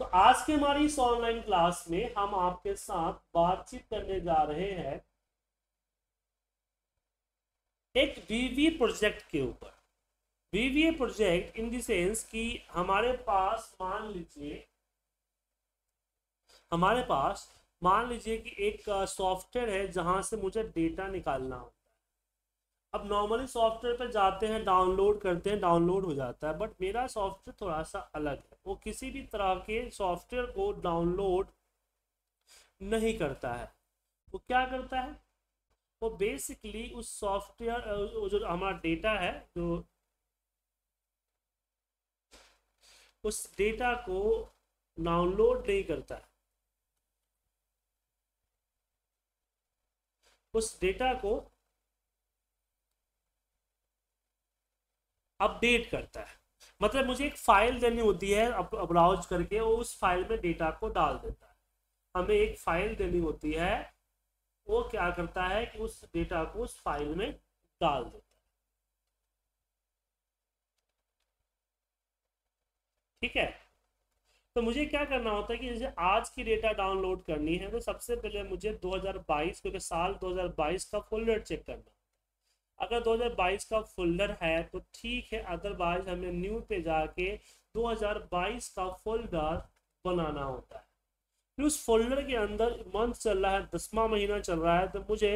तो आज के हमारी इस ऑनलाइन क्लास में हम आपके साथ बातचीत करने जा रहे हैं एक VBA प्रोजेक्ट के ऊपर। VBA project in the sense कि हमारे पास मान लीजिए कि एक सॉफ्टवेयर है जहां से मुझे डेटा निकालना हो। अब नॉर्मली सॉफ्टवेयर पे जाते हैं, डाउनलोड करते हैं, डाउनलोड हो जाता है, बट मेरा सॉफ्टवेयर थोड़ा सा अलग है। वो किसी भी तरह के सॉफ्टवेयर को डाउनलोड नहीं करता है। वो क्या करता है, वो बेसिकली उस सॉफ्टवेयर जो हमारा डेटा है, जो उस डेटा को डाउनलोड नहीं करता है, उस डेटा को अपडेट करता है। मतलब मुझे एक फाइल देनी होती है, ब्राउज करके वो उस फाइल में डेटा को डाल देता है। हमें एक फाइल देनी होती है, वो क्या करता है कि उस डेटा को उस फाइल में डाल देता है। ठीक है, तो मुझे क्या करना होता है कि जैसे आज की डेटा डाउनलोड करनी है तो सबसे पहले मुझे 2022, क्योंकि साल 2022 का फोल्डर चेक करना। अगर 2022 का फोल्डर है तो ठीक है, अदरवाइज हमें न्यू पे जाके 2022 का फोल्डर बनाना होता है। फिर उस फोल्डर के अंदर मंथ चल रहा है, 10वां महीना चल रहा है, तो मुझे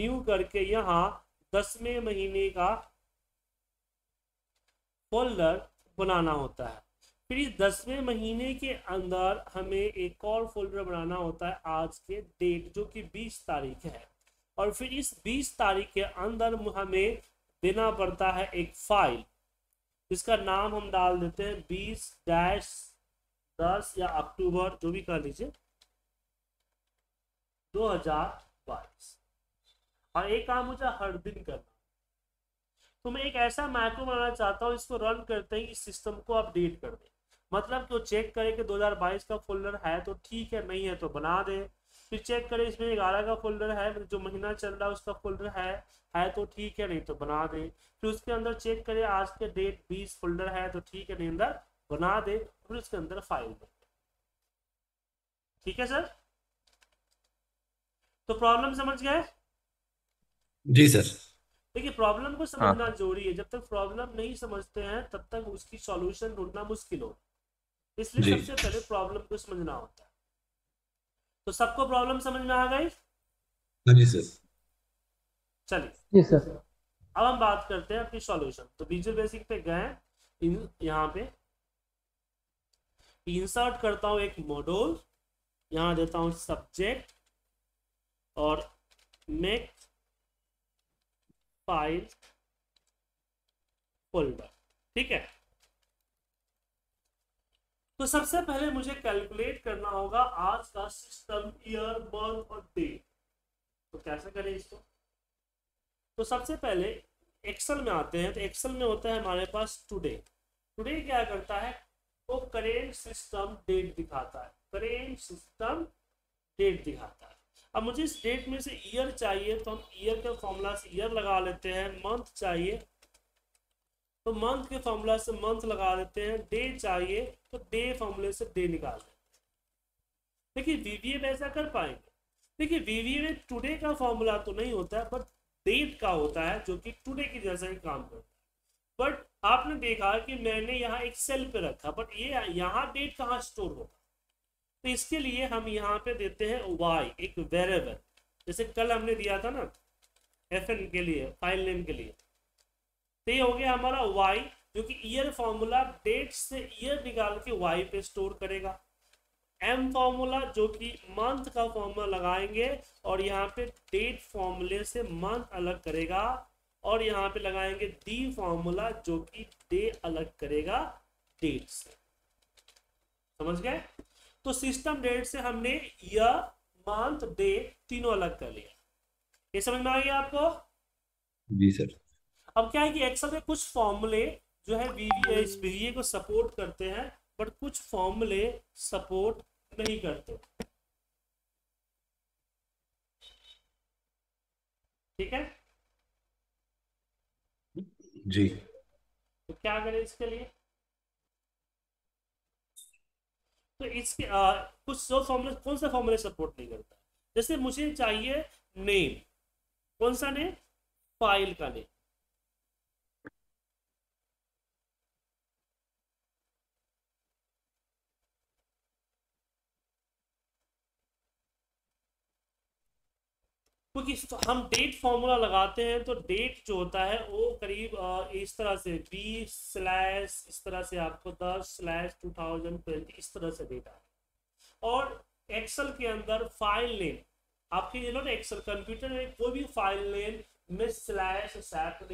न्यू करके यहाँ 10वें महीने का फोल्डर बनाना होता है। फिर इस 10वें महीने के अंदर हमें एक और फोल्डर बनाना होता है आज के डेट, जो कि 20 तारीख है। और फिर इस 20 तारीख के अंदर हमें देना पड़ता है एक फाइल, जिसका नाम हम डाल देते हैं 20-10 या अक्टूबर, जो भी कर लीजिए, 2022। और एक काम मुझे हर दिन करना, तो मैं एक ऐसा मैक्रो बनाना चाहता हूँ, इसको रन करते ही इस सिस्टम को अपडेट कर दें। मतलब कि वो चेक करे कि 2022 का फोल्डर है तो ठीक है, नहीं है तो बना दे। फिर चेक करें इसमें 11 का फोल्डर है, जो महीना चल रहा है उसका फोल्डर है तो ठीक है, नहीं तो बना दे। फिर उसके अंदर चेक करें आज के डेट 20 फोल्डर है तो ठीक है, नहीं अंदर बना दे। फिर उसके अंदर फाइल दे। ठीक है सर, तो प्रॉब्लम समझ गए? जी सर। देखिए, प्रॉब्लम को समझना जरूरी है। जब तक प्रॉब्लम नहीं समझते हैं तब तक उसकी सॉल्यूशन ढूंढना मुश्किल होगा, इसलिए सबसे पहले प्रॉब्लम को समझना होता है। तो सबको प्रॉब्लम समझ में आ गई? जी सर। चलिए सर, अब हम बात करते हैं अपनी सॉल्यूशन। तो विजुअल बेसिक पे गए, यहाँ पे इंसर्ट करता हूँ एक मॉड्यूल, यहाँ देता हूँ सब्जेक्ट और मेक फाइल फोल्डर। ठीक है, तो सबसे पहले मुझे कैलकुलेट करना होगा आज का सिस्टम ईयर, मंथ और डेट। तो कैसे करें इसको? तो सबसे पहले एक्सेल में आते हैं। तो एक्सेल में होता है हमारे पास टुडे क्या करता है, वो करेंट सिस्टम डेट दिखाता है, करेंट सिस्टम डेट दिखाता है। अब मुझे इस डेट में से ईयर चाहिए, तो हम ईयर के फॉर्मूला से ईयर लगा लेते हैं। मंथ चाहिए तो मंथ के फॉर्मूला से मंथ लगा देते हैं। डे चाहिए तो डे फॉर्मूले से डे निकाल देते हैं। देखिए VBA में ऐसा कर पाएंगे। देखिए VBA में टुडे का फॉर्मूला तो नहीं होता है, बट डेट का होता है, जो कि टुडे की जैसा ही काम करता है। बट आपने देखा कि मैंने यहाँ एक सेल पे रखा, बट ये यहाँ डेट कहाँ स्टोर होगा, तो इसके लिए हम यहाँ पे देते हैं वाई, एक वेरिएबल। जैसे कल हमने दिया था ना FN के लिए, फाइल नेम के लिए, तो ये हो गया हमारा y, जो कि ईयर फॉर्मूला डेट से ईयर निकाल के y पे स्टोर करेगा। m फॉर्मूला, जो कि मंथ का फॉर्मूला लगाएंगे और यहाँ पे डेट फॉर्मूले से मंथ अलग करेगा, और यहाँ पे लगाएंगे d फॉर्मूला, जो कि डे अलग करेगा डेट से। समझ गए? तो सिस्टम डेट से हमने ईयर, मंथ, डे तीनों अलग कर लिया। ये समझ में आ गया आपको? जी सर। अब क्या है कि एक्सेल में कुछ फॉर्मूले जो है VBA को सपोर्ट करते हैं, बट कुछ फॉर्मूले सपोर्ट नहीं करते। ठीक है जी, तो क्या करें इसके लिए? तो इसके कुछ सौ फॉर्मूला कौन सा फॉर्मूला सपोर्ट नहीं करता। जैसे मुझे चाहिए नेम, कौन सा नेम, फाइल का नेम। क्योंकि हम डेट फॉर्मूला लगाते हैं तो डेट जो होता है वो करीब इस तरह से 20/ इस तरह से आपको 10/2020 इस तरह से डेट आता है। और एक्सेल के अंदर फाइल नेम, आपके ये लोग एक्सेल कंप्यूटर में कोई भी फाइल नेम में //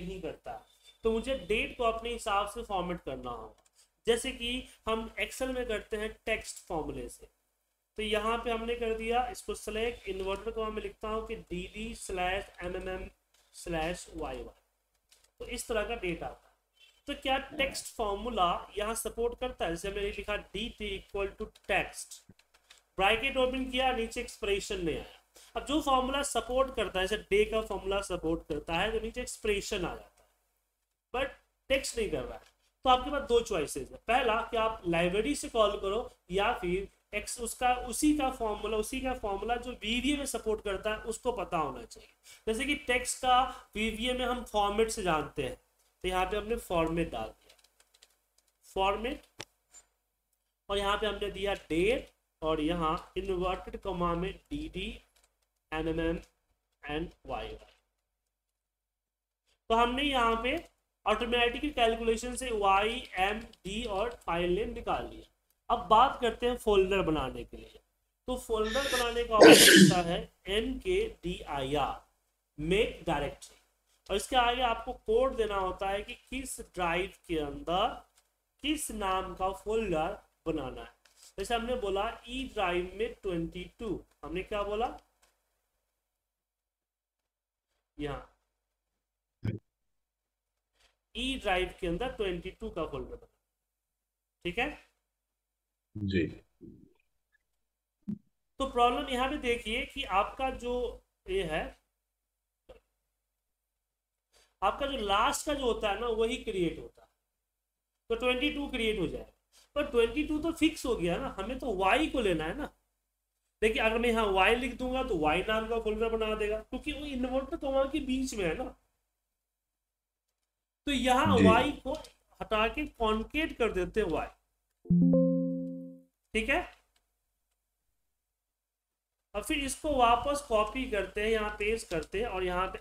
नहीं करता, तो मुझे डेट को अपने हिसाब से फॉर्मेट करना होगा। जैसे कि हम एक्सेल में करते हैं टेक्स्ट फॉर्मूले से, तो यहाँ पे हमने कर दिया इसको सेलेक्ट, इन्वर्टर को मैं लिखता हूँ कि dd/mm/yy, तो इस तरह का डेटा आता है। तो क्या टेक्स्ट फॉर्मूला यहाँ सपोर्ट करता है? जैसे मैंने लिखा dt = टेक्स्ट, ब्रैकेट ओपन किया, नीचे एक्सप्रेशन में आया। अब जो फॉर्मूला सपोर्ट करता है, जैसे डे का फॉर्मूला सपोर्ट करता है तो नीचे एक्सप्रेशन आ जाता है, बट टेक्स्ट नहीं कर रहा है। तो आपके पास दो चॉइसेस है, पहला कि आप लाइब्रेरी से कॉल करो या फिर एक्स उसी का फॉर्मूला जो वीवीए में सपोर्ट करता है उसको पता होना चाहिए। जैसे कि टेक्स्ट का वीवीए में हम फॉर्मेट से जानते हैं, तो यहाँ पे हमने फॉर्मेट डाल दिया, फॉर्मेट, और यहाँ पे हमने दिया डेट, और यहाँ इन्वर्टेड कॉमा में dd mm एंड y। तो हमने यहाँ पे ऑटोमेटिक कैलकुलेशन से y m d और फाइल नेम निकाल लिया। अब बात करते हैं फोल्डर बनाने के लिए, तो फोल्डर बनाने का ऑप्शन होता है MKDIR, मेक डायरेक्टरी, और इसके आगे आपको कोड देना होता है कि किस ड्राइव के अंदर किस नाम का फोल्डर बनाना है। जैसे हमने बोला E ड्राइव में 22, हमने क्या बोला यहाँ E ड्राइव के अंदर 22 का फोल्डर बना, ठीक है जी। तो प्रॉब्लम यहाँ पे देखिए कि आपका जो ये है, आपका जो लास्ट का जो होता है ना वही क्रिएट होता है, तो 22 क्रिएट हो जाएगा, पर 22 तो फिक्स हो गया ना, हमें तो y को लेना है ना। देखिए अगर मैं यहाँ y लिख दूंगा तो y नाम का फोल्डर बना देगा, क्योंकि वो इन्वर्टर कॉमा के बीच में है ना, तो यहाँ y को हटा के कॉन्केट कर देते हैं y, ठीक है। और फिर इसको वापस कॉपी करते हैं, यहाँ पेस्ट करते हैं, और यहाँ पे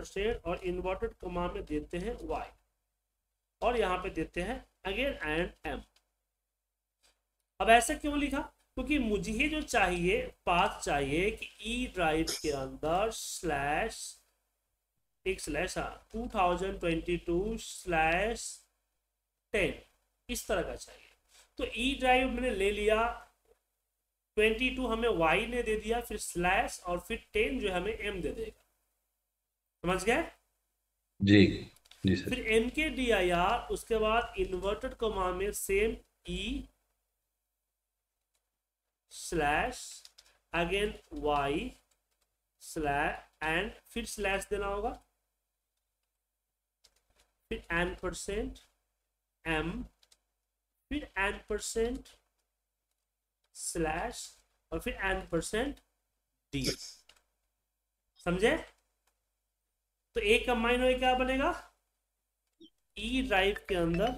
%, और इन्वर्टेड कॉमा में देते हैं y, और यहाँ पे देते हैं अगेन m। अब ऐसा क्यों लिखा? क्योंकि मुझे जो चाहिए पाथ चाहिए कि e ड्राइव के अंदर / 2022/10 इस तरह का चाहिए। तो E ड्राइव मैंने ले लिया, 22 हमें Y ने दे दिया, फिर / और फिर 10 जो हमें M दे देगा, समझ गए जी? जी सर। फिर MKDIR, उसके बाद इन्वर्टेड कॉमा में same E / again Y / and फिर / देना होगा, फिर %, M, फिर %/ और फिर %D, समझे? तो एक कंबाइन होकर क्या बनेगा, E ड्राइव के अंदर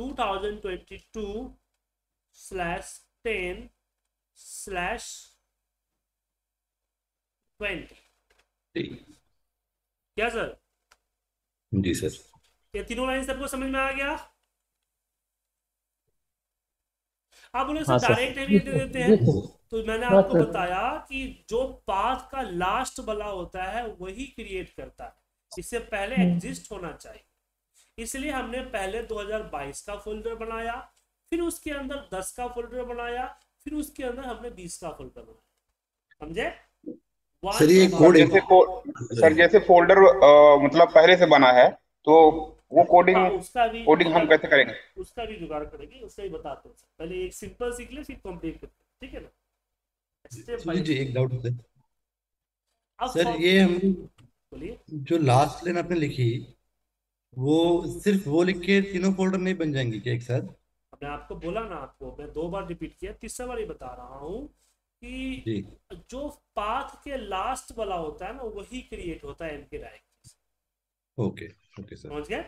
2022/10/20, क्या सर? जी सर। ये तीनों लाइन सबको समझ में आ गया? आप बोले सर डायरेक्ट एम दे देते हैं, तो मैंने आपको बताया कि जो पाथ का लास्ट वाला होता है वही क्रिएट करता है, इससे पहले एग्जिस्ट होना चाहिए। इसलिए हमने पहले 2022 का फोल्डर बनाया, फिर उसके अंदर 10 का फोल्डर बनाया, फिर उसके अंदर हमने 20 का फोल्डर बनाया, समझे? सर ये कोड जैसे फोल्डर मतलब पहले से बना है, तो वो कोडिंग हम कैसे करेंगे? उसका भी जुगाड़ करेंगे, उसका भी बताते हैं। पहले एक सिंपल सीख ले, फिर कॉम्प्लीट करते हैं, ठीक है ना? जी जी, एक डाउट सर, ये हम जो लास्ट लाइन आपने लिखी वो सिर्फ वो लिख के तीनों फोल्डर नहीं बन जाएंगे क्या एक साथ? मैं आपको बोला ना, आपको मैं 2 बार रिपीट किया, तीसरा बार ये बता रहा हूँ कि जो पाथ के लास्ट वाला होता है ना वही क्रिएट होता है एमकेडीआईआर के। ओके ओके सर, समझ गए?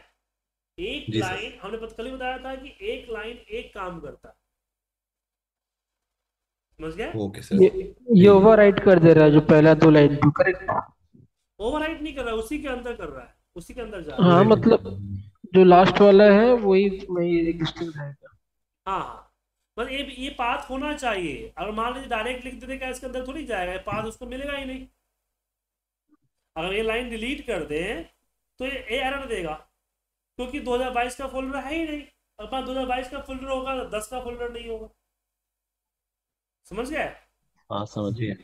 एक लाइन हमने कल ही बताया था कि एक लाइन एक काम करता है, समझ गए? ओके सर, ये ओवरराइट कर दे रहा है जो पहला 2 लाइन को, करेक्ट? ओवरराइट नहीं कर रहा, उसी के अंदर कर रहा है, उसी के अंदर जा रहा है। हाँ मतलब जो लास्ट वाला है वही एग्जिस्टिंग रहेगा। हाँ बस ये पाथ होना चाहिए। अगर मान लीजिए डायरेक्ट लिख देते इसके अंदर थोड़ी जाएगा, पाथ उसको मिलेगा ही नहीं। अगर ये लाइन डिलीट कर दें तो ये एरर देगा, क्योंकि 2022 का फोल्डर है ही नहीं। अपना 2022 का फोल्डर होगा, 10 का फोल्डर नहीं होगा, समझ गए? हाँ समझिए।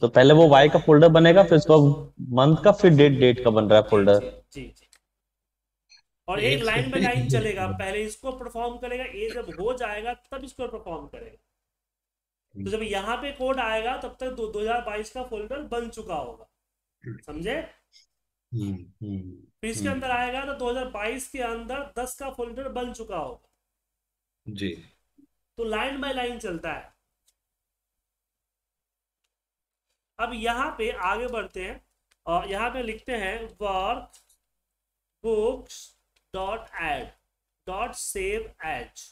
तो पहले वो वाई का फोल्डर बनेगा, फिर उसका मंथ का, फिर डेट का बन रहा है फोल्डर। जी जी। और एक लाइन में लाइन चलेगा, पहले इसको परफॉर्म करेगा, ये जब हो जाएगा तब इसको परफॉर्म करेगा। तो जब यहाँ पे कोड आएगा तब तक 2022 का फोल्डर बन चुका होगा, समझे? फिर इसके अंदर आएगा तो 2022 के अंदर 10 का फोल्डर बन चुका होगा। जी। तो लाइन बाय लाइन चलता है। अब यहाँ पे आगे बढ़ते हैं और यहाँ पे लिखते हैं work books dot add dot save as,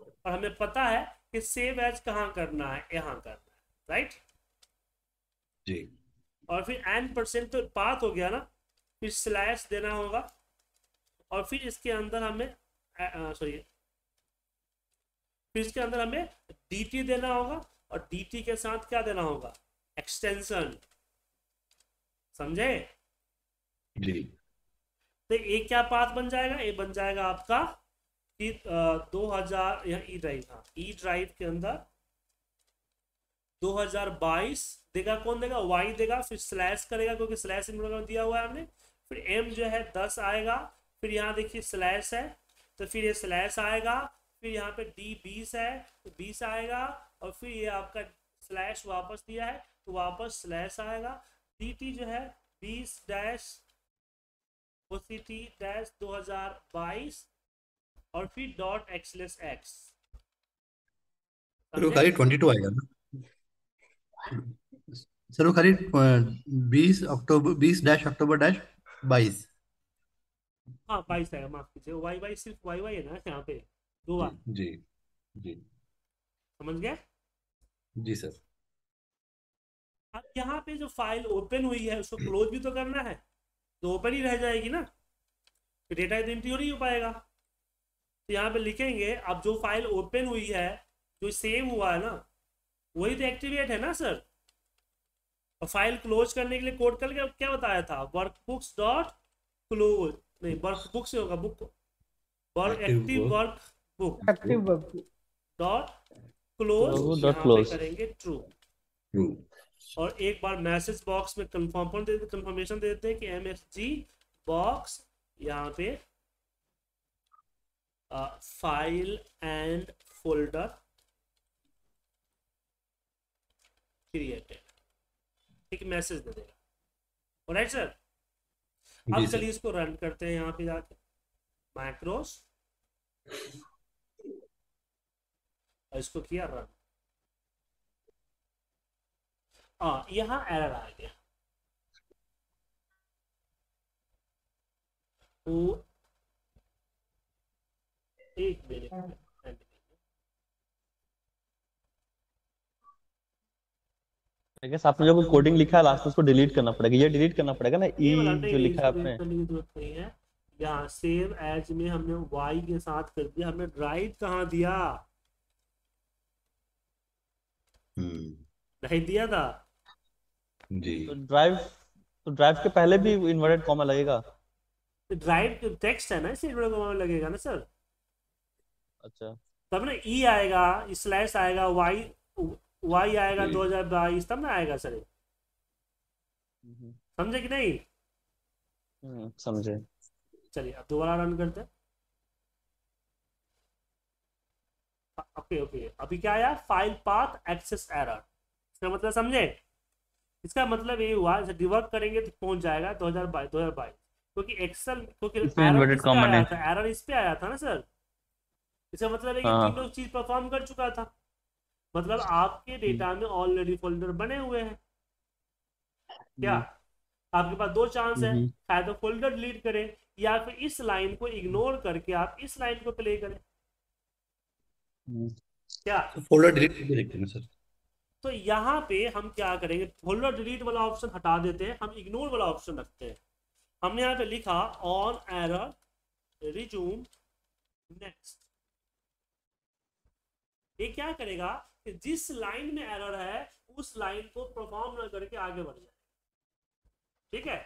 और हमें पता है कि सेव एज कहाँ करना है, यहाँ करना है, राइट जी। और फिर n% तो पाथ हो गया ना, फिर स्लैश देना होगा, और फिर इसके अंदर हमें dt देना होगा, और dt के साथ क्या देना होगा? एक्सटेंशन, समझे जी। तो ये क्या पाथ बन जाएगा? ये बन जाएगा आपका 2000, यहाँ ई ड्राइव था, ई ड्राइव के अंदर 2022 देगा। कौन देगा? वाई देगा, फिर स्लैश करेगा क्योंकि स्लैश इनमें दिया हुआ है हमने। फिर एम जो है 10 आएगा, फिर यहाँ देखिए स्लैश है तो फिर ये स्लैश आएगा, फिर यहाँ पे डी 20 है तो 20 आएगा, और फिर ये आपका स्लैश वापस दिया है तो वापस स्लैश आएगा। डी टी जो है 2022 और फिर डॉट एक्सलेस एक्स, तो खाली 22 आएगा ना सर, वो खाली 20 अक्टूबर 20 -अक्टूबर 22। हाँ 22 आएगा, माफ कीजिए, वाई वाई सिर्फ वाई वाई है ना यहाँ पे 2 बार। जी जी समझ गए जी सर। अब यहाँ पे जो फाइल ओपन हुई है उसको क्लोज भी तो करना है, तो ओपन ही रह जाएगी ना, डेटा आइडेंटिटी नहीं हो पाएगा। तो यहाँ पे लिखेंगे अब जो फाइल ओपन हुई है, जो सेव हुआ है ना, वही तो एक्टिवेट है ना सर। और फाइल क्लोज करने के लिए कोड करके क्या बताया था? वर्कबुक्स डॉट क्लोज, नहीं वर्कबुक से होगा, book work active workbook dot close, यहाँ पे करेंगे ट्रू, और एक बार मैसेज बॉक्स में कंफर्मेशन दे देते हैं कि MSG बॉक्स यहाँ पे फाइल एंड फोल्डर क्रिएटेड, एक मैसेज दे देगा। ऑलराइट सर, अब चलिए इसको रन करते हैं। यहाँ पे जाके माइक्रोस, और इसको किया रन। यहाँ एरर आ गया, तो एक मिनट, आपने जो कोडिंग लिखा है लास्ट में उसको डिलीट करना पड़ेगा, ये डिलीट करना पड़ेगा ना, ई जो लिखा है आपने। जरूरत नहीं है, यहाँ सेव एज में हमने वाई के साथ कर दिया, हमने ड्राइव कहाँ दिया? नहीं दिया था जी। तो ड्राइव के पहले भी इनवर्टेड कॉमा लगेगा, ड्राइव टेक्स्ट है ना, इसे इनवर्टेड कॉमा लगेगा ना सर। अच्छा तब ना ई आएगा, स्लैश आएगा, वाई आएगा 2022, तब ना आएगा सर, समझे कि नहीं समझे? चलिए अब दोबारा रन करते हैं। ओके ओके, अभी क्या आया? File path access error. इसका मतलब समझे, इसका मतलब ये हुआ, डिबग करेंगे तो पहुंच जाएगा 2022। क्योंकि एक्सेल एरर इस पे आया था ना सर, इसका मतलब है कि तीनों चीज परफॉर्म कर चुका था, मतलब आपके डेटा में ऑलरेडी फोल्डर बने हुए हैं। क्या आपके पास दो चांस है, या तो फोल्डर डिलीट करें या फिर इस लाइन को इग्नोर करके आप इस लाइन को प्ले करें। क्या फोल्डर डिलीट करें सर? तो यहाँ पे हम क्या करेंगे, फोल्डर डिलीट वाला ऑप्शन हटा देते हैं, हम इग्नोर वाला ऑप्शन रखते हैं। हमने यहाँ पे लिखा ऑन एरर रिज्यूम नेक्स्ट। ये क्या करेगा कि जिस लाइन में एरर है उस लाइन को परफॉर्म ना करके आगे बढ़ जाए। ठीक है,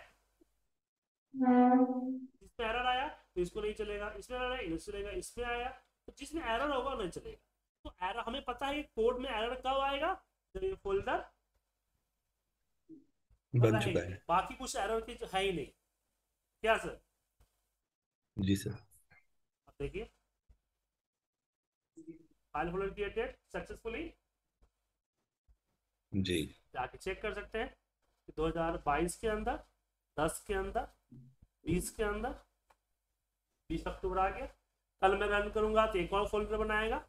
इसमें एरर आया तो इसको नहीं चलेगा, इसमें एरर आया इसको चलेगा, इसमें आया तो जिसमें एरर होगा नहीं चलेगा। तो एरर हमें पता है कोड में एरर कब आएगा, जब ये फोल्डर बन चुका है, बाकी कुछ एरर की है ही नहीं। क्या सर? जी सर। आप देखिए फाइल फोल्डर क्रिएटेड सक्सेसफुली, जी जाके चेक कर सकते हैं 2022 के अंदर, 10 के अंदर, 20 के अंदर, 20 अक्टूबर आ गया। कल मैं रन करूंगा तो एक और फोल्डर बनाएगा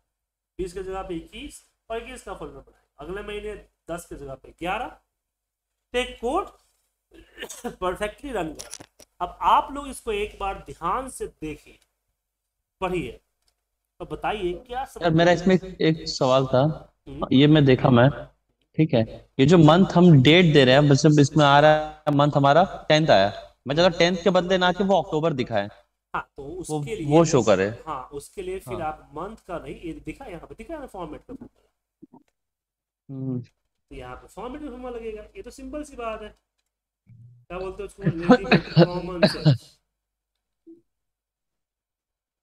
20 की जगह पे 21 और 21 का फोल्डर बनाएगा। अगले महीने 10 की जगह पे 11। कोड परफेक्टली रन कर। अब आप लोग इसको एक बार ध्यान से देखिए, पढ़िए और बताइए क्या सब। मेरा इसमें एक सवाल था, ये मैं देखा मैं, ठीक है, ये जो मंथ हम डेट दे रहे हैं, मतलब इसमें आ रहा है मंथ हमारा 10th आया, मतलब 10th के बदले ना के वो अक्टूबर दिखाए। हाँ, तो उसके लिए वो शो करे। हाँ, उसके लिए फिर आप मंथ का नहीं दिखा, यहाँ पे दिखा फॉर्मेट का, यहाँ पे फॉर्मेट में फॉर्मा लगेगा। ये तो सिंपल सी बात है, क्या बोलते हैं उसको कॉमन सेंस,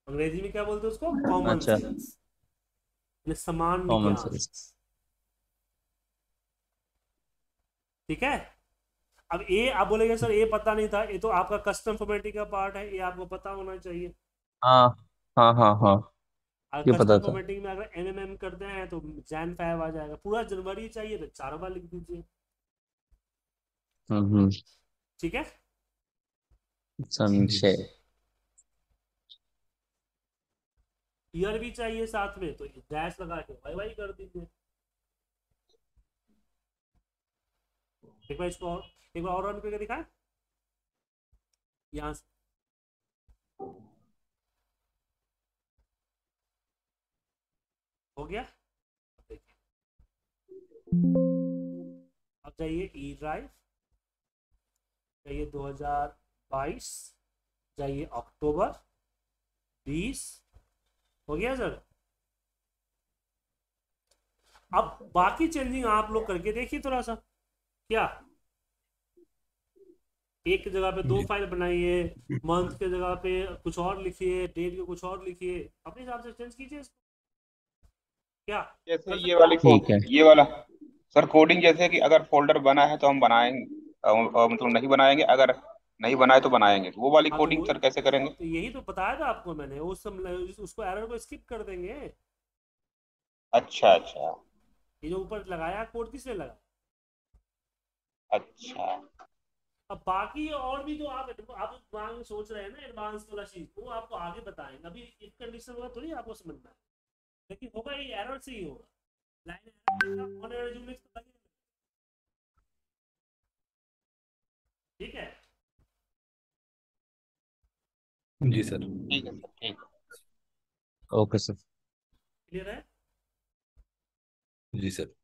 अंग्रेजी में क्या बोलते हैं उसको कॉमन सेंस, समान ज्ञान। ठीक है, अब ये आप बोलेंगे सर ये पता नहीं था, ये तो आपका कस्टम फॉर्मेटिंग का पार्ट है, ये आपको पता होना चाहिए। हाँ, ये पता था। में अगर एमएमएम करते हैं तो जैन 5 आ जाएगा, पूरा जनवरी चाहिए तो चारों बार लिख दीजिए। ठीक है, संशय ईयर भी चाहिए साथ में, तो डैश लगा के वाई वाई कर दीजिए। एक बार इसको एक बार और रन करके दिखाएं यहाँ से, हो गया। अब जाइए ई ड्राइव, जाइए 2022, जाइए अक्टूबर 20, हो गया सर। अब बाकी चेंजिंग आप लोग करके देखिए थोड़ा सा। क्या एक जगह पे दो फाइल बनाइए, मंथ के जगह पे कुछ और लिखिए, डेट के कुछ और लिखिए, अपने हिसाब से चेंज कीजिए इसको। क्या जैसे ये वाली ये वाला सर कोडिंग, जैसे कि अगर फोल्डर बना है तो हम बनाएंगे, मतलब नहीं बनाएंगे, अगर नहीं बनाए तो बनाएंगे, वो वाली कोडिंग सर कैसे करेंगे? तो यही तो बताया था आपको मैंने, उसको एरर को स्किप कर देंगे। अच्छा, ये जो ऊपर लगाया कोड किसने लगाया? अच्छा, अब बाकी और भी जो आप दिमाग सोच रहे हैं ना एडवांस वाला चीज, वो आपको आगे बताएंगे। अभी एक कंडीशन होगा थोड़ी आपको समझना है, लेकिन होगा ये एरर से ही होगा, लाइन एरर का। ठीक है जी सर, ठीक है सर, ठीक है, ओके सर, क्लियर है जी सर।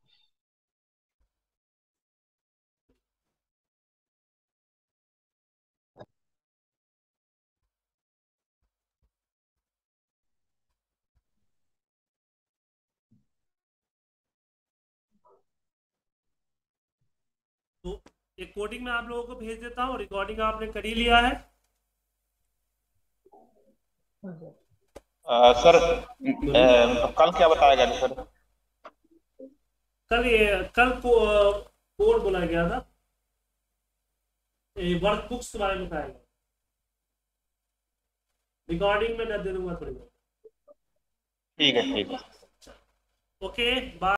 तो एक कोडिंग में आप लोगों को भेज देता हूँ, रिकॉर्डिंग आपने कर ही लिया है। सर कल क्या बताया गया था सर? कल कोड बोला गया था, वर्कबुक्स के बारे में बताया गया। रिकॉर्डिंग में न दे दूंगा थोड़ी बहुत। ठीक है, ठीक है, ओके, बाय।